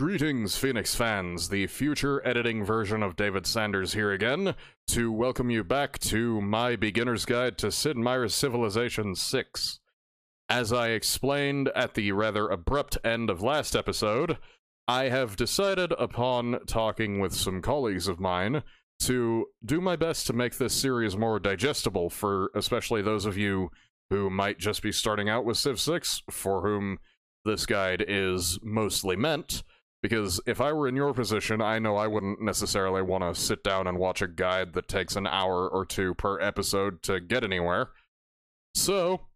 Greetings, Phenixx fans. The future editing version of David Sanders here again to welcome you back to my beginner's guide to Sid Meier's Civilization 6. As I explained at the rather abrupt end of last episode, I have decided upon talking with some colleagues of mine to do my best to make this series more digestible for especially those of you who might just be starting out with Civ 6, for whom this guide is mostly meant. Because if I were in your position, I know I wouldn't necessarily want to sit down and watch a guide that takes an hour or two per episode to get anywhere. So,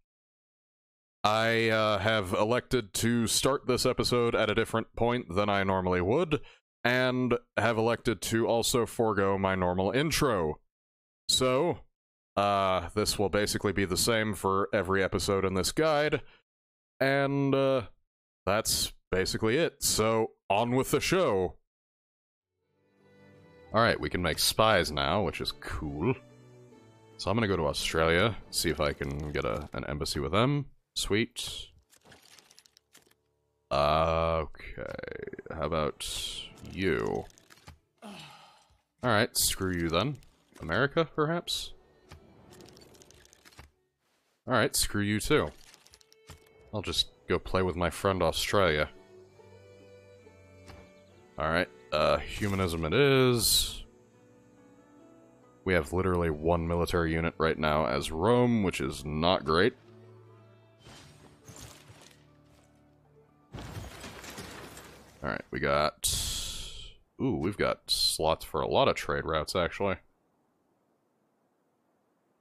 I have elected to start this episode at a different point than I normally would, and have elected to also forego my normal intro. So, this will basically be the same for every episode in this guide, and that's basically it. So, on with the show. Alright, we can make spies now, which is cool. So I'm gonna go to Australia, see if I can get an embassy with them. Sweet. Okay, how about you? Alright, screw you then. America, perhaps? Alright, screw you too. I'll just go play with my friend Australia. Alright, humanism it is. We have literally one military unit right now as Rome, which is not great. Alright, we got... Ooh, we've got slots for a lot of trade routes, actually.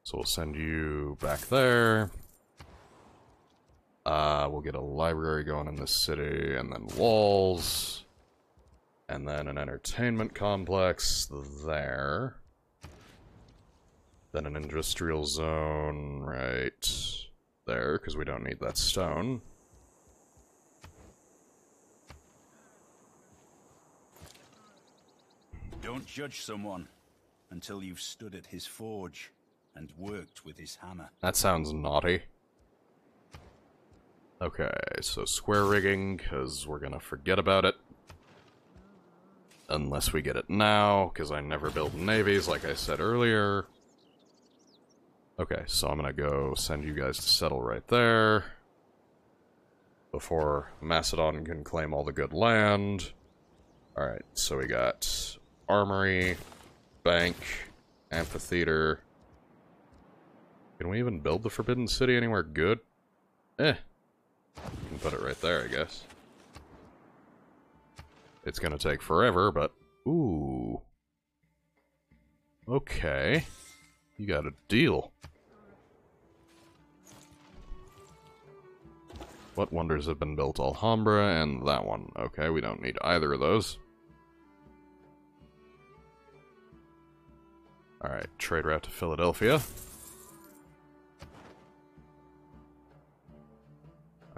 So we'll send you back there. We'll get a library going in this city, and then walls... and then an entertainment complex there. Then an industrial zone right there, because we don't need that stone. Don't judge someone until you've stood at his forge and worked with his hammer. That sounds naughty. Okay, so square rigging, because we're gonna forget about it. Unless we get it now, because I never build navies, like I said earlier. Okay, so I'm gonna go send you guys to settle right there. Before Macedon can claim all the good land. Alright, so we got armory, bank, amphitheater. Can we even build the Forbidden City anywhere good? We can put it right there, I guess. It's gonna take forever, but... Ooh. Okay. You got a deal. What wonders have been built? Alhambra and that one. Okay, we don't need either of those. Alright, trade route to Philadelphia.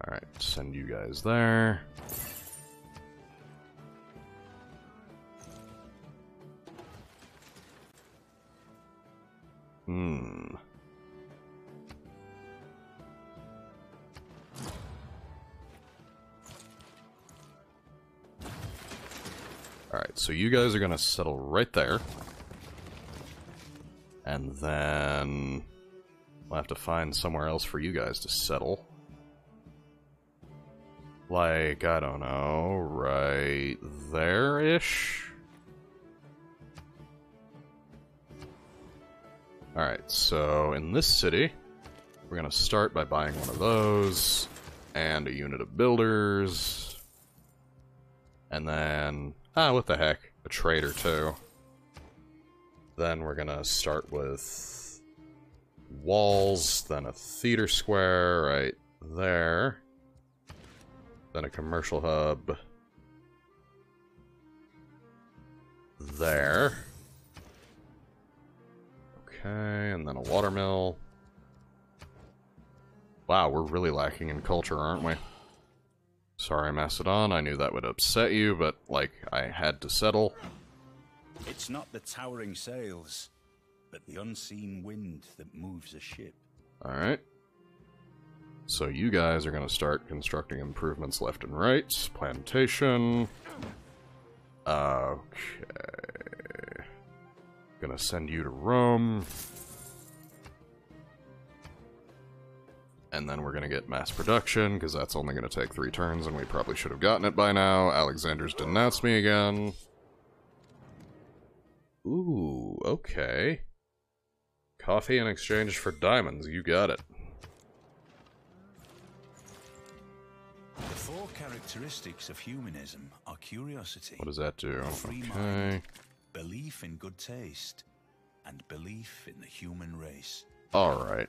Alright, send you guys there. Alright, so you guys are gonna settle right there. And then... we'll have to find somewhere else for you guys to settle. Like, I don't know, right there-ish? Alright, so in this city, we're gonna start by buying one of those, and a unit of builders, and then, what the heck, a trade or two. Then we're gonna start with walls, then a theater square right there, then a commercial hub there. Okay, and then a watermill. Wow, we're really lacking in culture, aren't we? Sorry, Macedon, I knew that would upset you, but, like, I had to settle. It's not the towering sails, but the unseen wind that moves a ship. Alright. So you guys are going to start constructing improvements left and right. Plantation. Okay. Gonna send you to Rome. And then we're gonna get mass production, because that's only gonna take 3 turns, and we probably should have gotten it by now. Alexander's denounced me again. Ooh, okay. Coffee in exchange for diamonds, you got it. Characteristics of humanism are curiosity. What does that do? Free mind, belief in good taste, and belief in the human race. All right.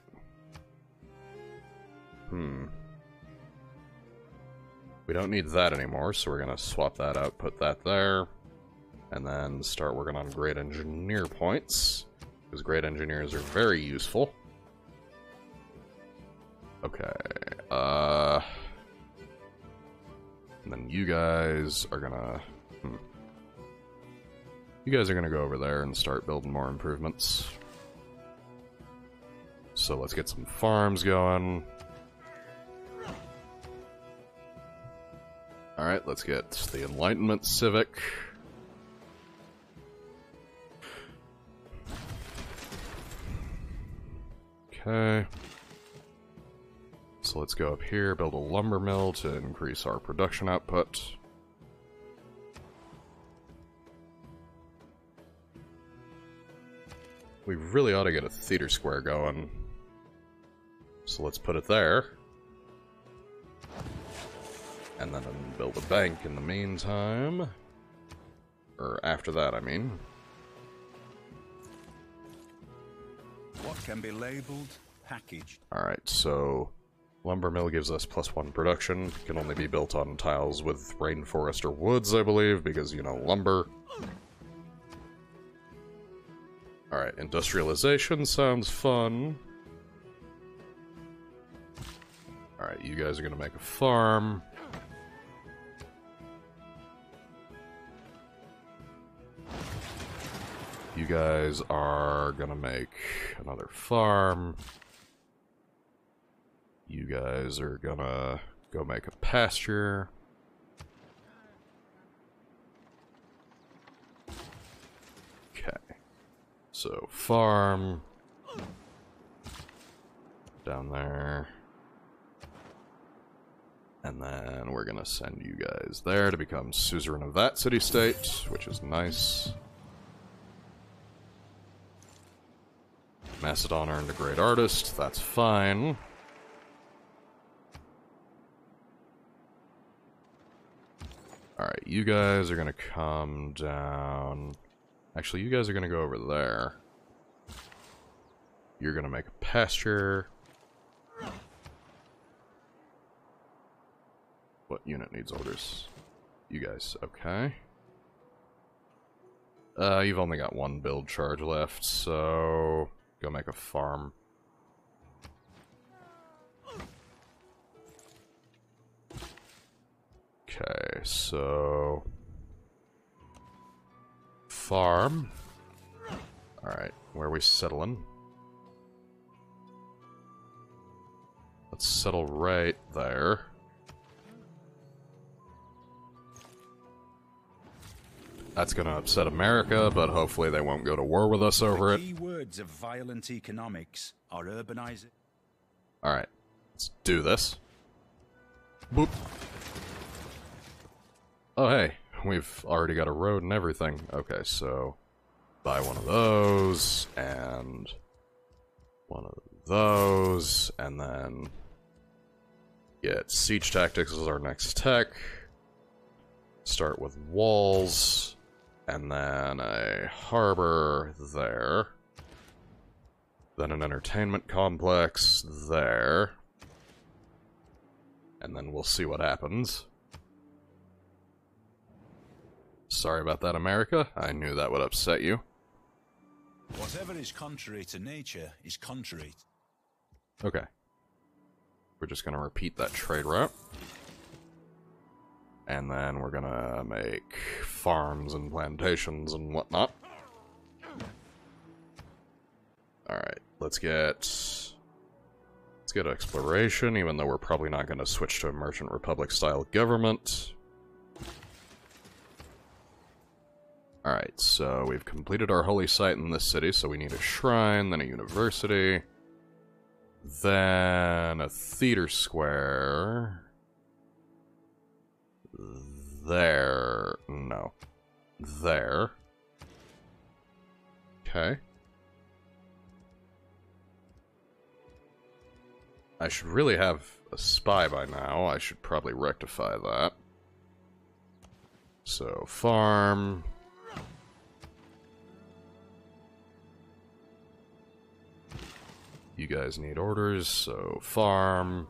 We don't need that anymore, so we're gonna swap that out, put that there, and then start working on great engineer points, because great engineers are very useful. Okay. And then you guys are gonna... You guys are gonna go over there and start building more improvements. So let's get some farms going. Alright, let's get the Enlightenment Civic. Okay. So let's go up here, build a lumber mill to increase our production output. We really ought to get a theater square going. So let's put it there. And then build a bank in the meantime. Or after that, I mean. What can be labeled, packaged? Alright, so... Lumber mill gives us +1 production. Can only be built on tiles with rainforest or woods, I believe, because, you know, lumber. Alright, industrialization sounds fun. Alright, you guys are gonna make a farm. You guys are gonna make another farm. You guys are gonna go make a pasture. Okay. So, farm. Down there. And then we're gonna send you guys there to become suzerain of that city-state, which is nice. Macedon earned a great artist, that's fine. Alright, you guys are gonna come down... Actually, you guys are gonna go over there. You're gonna make a pasture. What unit needs orders? You guys, okay. You've only got 1 build charge left, so... Go make a farm. Okay, so... Farm. Alright, where are we settling? Let's settle right there. That's gonna upset America, but hopefully they won't go to war with us over it. The key words of violent economics are urbanizing. Alright, let's do this. Boop. Oh, hey, we've already got a road and everything. Okay, so buy one of those, and one of those, and then get siege tactics as our next tech. Start with walls, and then a harbor there. Then an entertainment complex there. And then we'll see what happens. Sorry about that, America. I knew that would upset you. Whatever is contrary to nature is contrary. Okay. We're just going to repeat that trade route. And then we're going to make farms and plantations and whatnot. Alright, let's get Let's go to exploration, even though we're probably not going to switch to a merchant republic-style government. Alright, so we've completed our holy site in this city, so we need a shrine, then a university, then a theater square. There. No. There. Okay. I should really have a spy by now. I should probably rectify that. So, farm. You guys need orders, so farm.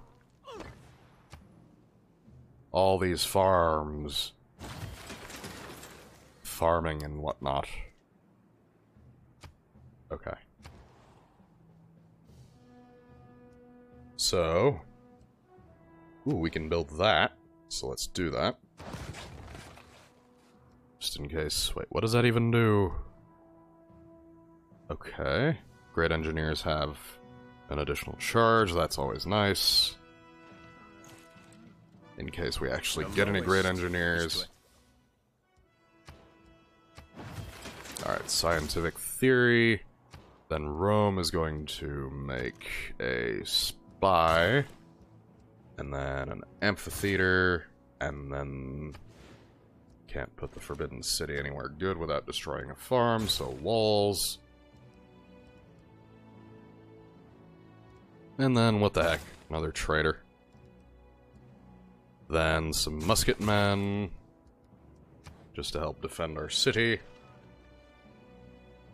All these farms. Farming and whatnot. Okay. So, ooh, we can build that. So let's do that. Just in case. Wait, what does that even do? Okay. Great engineers have an additional charge. That's always nice. In case we actually get any great engineers. Alright, scientific theory. Then Rome is going to make a spy, and then an amphitheater, and then can't put the Forbidden City anywhere good without destroying a farm, so walls. And then, what the heck, another traitor. Then some musket men, just to help defend our city.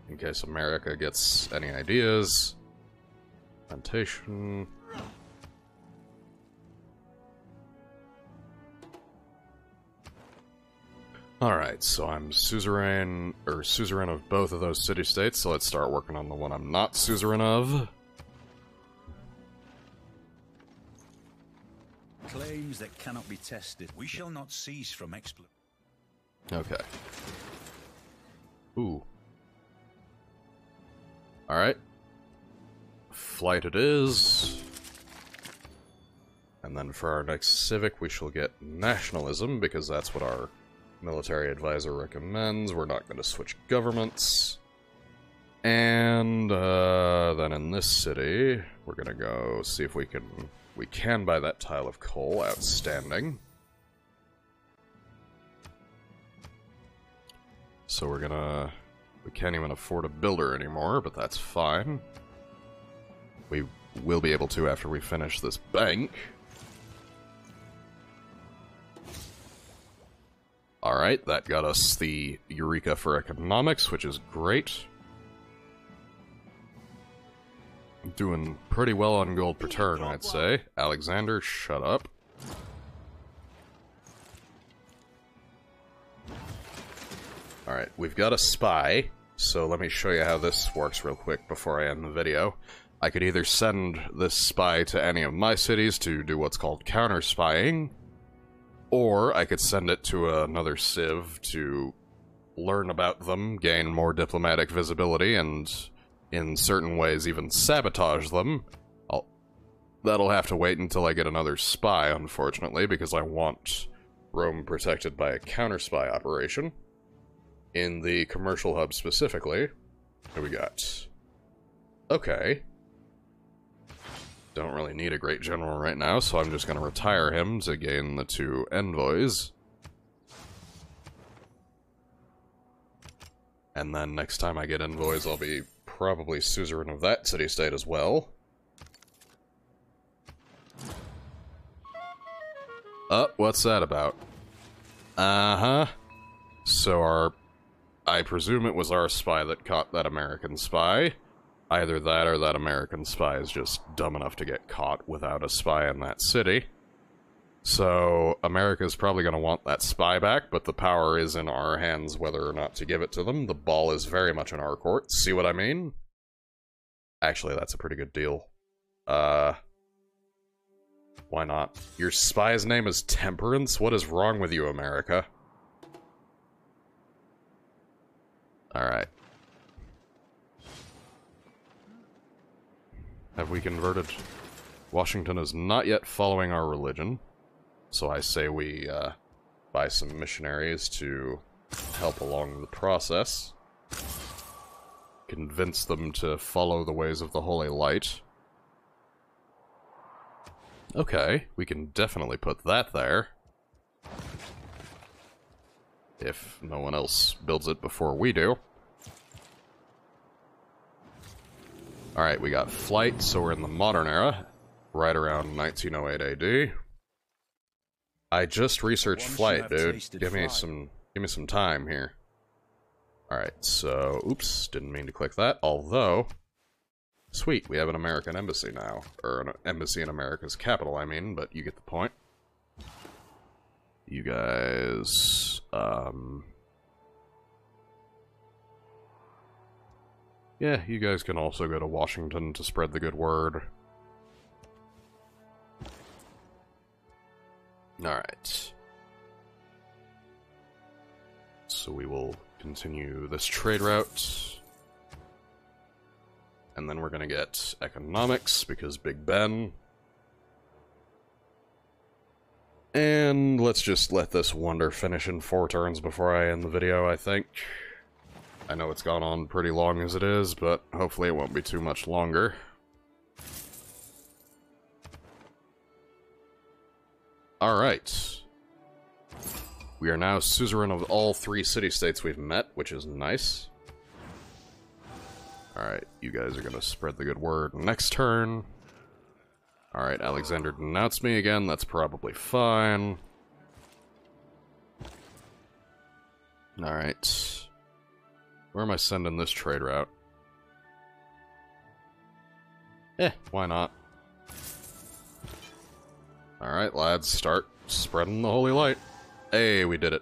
In case America gets any ideas. Plantation. Alright, so I'm suzerain, or suzerain of both of those city-states, so let's start working on the one I'm not suzerain of. Claims that cannot be tested. We shall not cease from exploit. Okay. Ooh. Alright. Flight it is. And then for our next civic, we shall get nationalism, because that's what our military advisor recommends. We're not going to switch governments. And then in this city, we're going to go see if we can... We can buy that tile of coal. Outstanding. So we're going to... We can't even afford a builder anymore, but that's fine. We will be able to after we finish this bank. Alright, that got us the Eureka for Economics, which is great. Doing pretty well on gold per turn, I'd say. Alexander, shut up. Alright, we've got a spy, so let me show you how this works real quick before I end the video. I could either send this spy to any of my cities to do what's called counter-spying, or I could send it to another civ to learn about them, gain more diplomatic visibility, and in certain ways even sabotage them. That'll have to wait until I get another spy, unfortunately, because I want Rome protected by a counter-spy operation. In the commercial hub specifically. What do we got? Okay. Don't really need a great general right now, so I'm just going to retire him to gain the two envoys. And then next time I get envoys, I'll be probably suzerain of that city-state as well. What's that about? Uh-huh. So our... I presume it was our spy that caught that American spy. Either that or that American spy is just dumb enough to get caught without a spy in that city. So America's probably going to want that spy back, but the power is in our hands whether or not to give it to them. The ball is very much in our court. See what I mean? Actually, that's a pretty good deal. Why not? Your spy's name is Temperance? What is wrong with you, America? Alright. Have we converted? Washington is not yet following our religion, so I say we buy some missionaries to help along the process. Convince them to follow the ways of the Holy Light. Okay, we can definitely put that there. If no one else builds it before we do. Alright, we got flight, so we're in the modern era. Right around 1908 AD. I just researched flight, dude. Give me some time here. Alright, so... Oops, didn't mean to click that. Although... Sweet, we have an American embassy now. Or an embassy in America's capital, I mean, but you get the point. You guys... Yeah, you guys can also go to Washington to spread the good word. Alright. So we will continue this trade route. And then we're going to get economics, because Big Ben. And let's just let this wonder finish in 4 turns before I end the video, I think. I know it's gone on pretty long as it is, but hopefully it won't be too much longer. Alright. We are now suzerain of all 3 city-states we've met, which is nice. Alright, you guys are going to spread the good word next turn. Alright, Alexander denounced me again, that's probably fine. Alright. Where am I sending this trade route? Why not? Alright, lads, start spreading the Holy Light. Hey, we did it.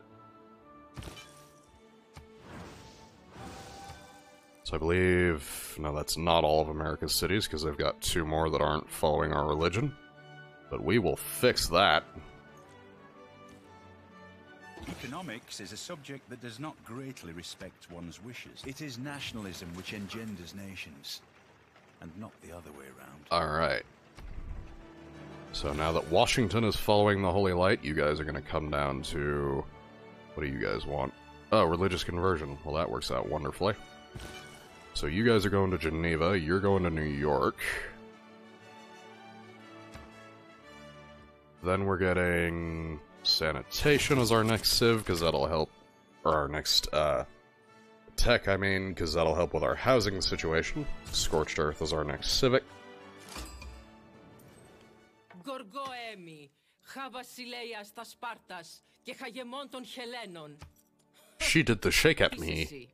I believe... No, that's not all of America's cities, because they've got 2 more that aren't following our religion. But we will fix that. Economics is a subject that does not greatly respect one's wishes. It is nationalism which engenders nations, and not the other way around. Alright. So now that Washington is following the Holy Light, you guys are going to come down to... What do you guys want? Oh, religious conversion. Well, that works out wonderfully. So you guys are going to Geneva, you're going to New York. Then we're getting sanitation as our next civ, because that'll help, or our next tech, I mean, because that'll help with our housing situation. Scorched Earth is our next civic. She did the shake at me.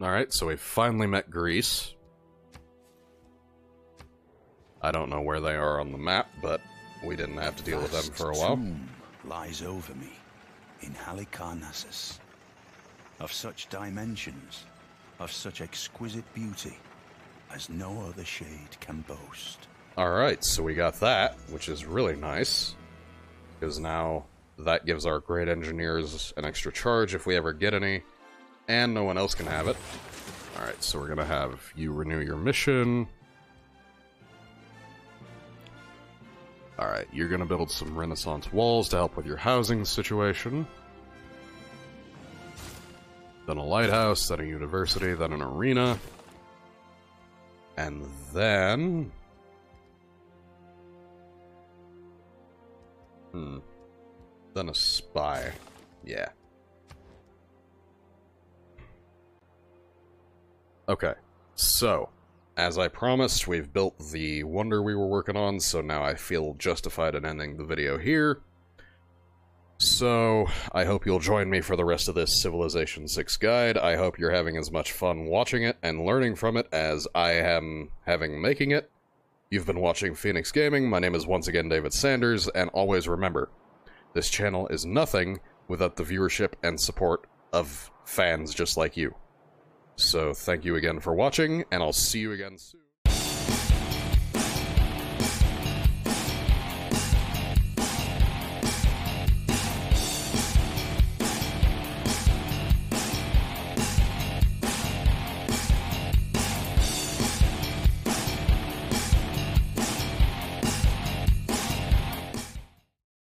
Alright, so we finally met Greece. I don't know where they are on the map, but we didn't have to deal with them for a while. Lies over me in Halicarnassus. Of such dimensions, of such exquisite beauty, as no other shade can boast. Alright, so we got that, which is really nice. Because now... That gives our great engineers an extra charge if we ever get any, and no one else can have it. Alright, so we're going to have you renew your mission. Alright, you're going to build some Renaissance walls to help with your housing situation. Then a lighthouse, then a university, then an arena. And then... Then a spy. Yeah. Okay. So, as I promised, we've built the wonder we were working on, so now I feel justified in ending the video here. So, I hope you'll join me for the rest of this Civilization 6 guide. I hope you're having as much fun watching it and learning from it as I am having making it. You've been watching Phenixx Gaming. My name is once again David Sanders, and always remember... This channel is nothing without the viewership and support of fans just like you. So thank you again for watching, and I'll see you again soon.